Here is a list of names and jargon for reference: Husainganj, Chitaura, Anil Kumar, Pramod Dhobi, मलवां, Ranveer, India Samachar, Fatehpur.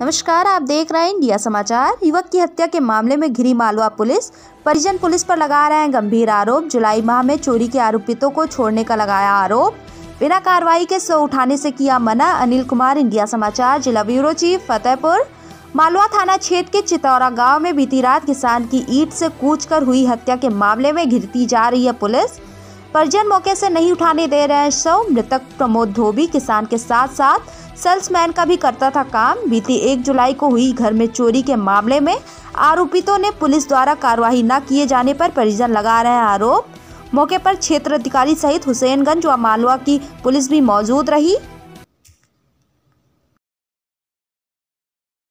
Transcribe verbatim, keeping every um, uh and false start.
नमस्कार, आप देख रहे हैं इंडिया समाचार। युवक की हत्या के मामले में घिरी मालवा पुलिस। परिजन पुलिस पर लगा रहे हैं गंभीर आरोप। जुलाई माह में चोरी के आरोपितों को छोड़ने का लगाया आरोप, बिना कार्रवाई के सौ उठाने से किया मना। अनिल कुमार, इंडिया समाचार, जिला ब्यूरो चीफ, फतेहपुर। मालवा थाना क्षेत्र के चितौरा गाँव में बीती रात किसान की ईंट से कूच कर हुई हत्या के मामले में घिरती जा रही है पुलिस। परिजन मौके से नहीं उठाने दे रहे हैं शव। मृतक प्रमोद धोबी किसान के साथ साथ सेल्समैन का भी करता था काम। बीती एक जुलाई को हुई घर में चोरी के मामले में आरोपितों ने पुलिस द्वारा कार्रवाई न किए जाने पर परिजन लगा रहे हैं आरोप। मौके पर क्षेत्र अधिकारी सहित हुसैनगंज व मालवा की पुलिस भी मौजूद रही।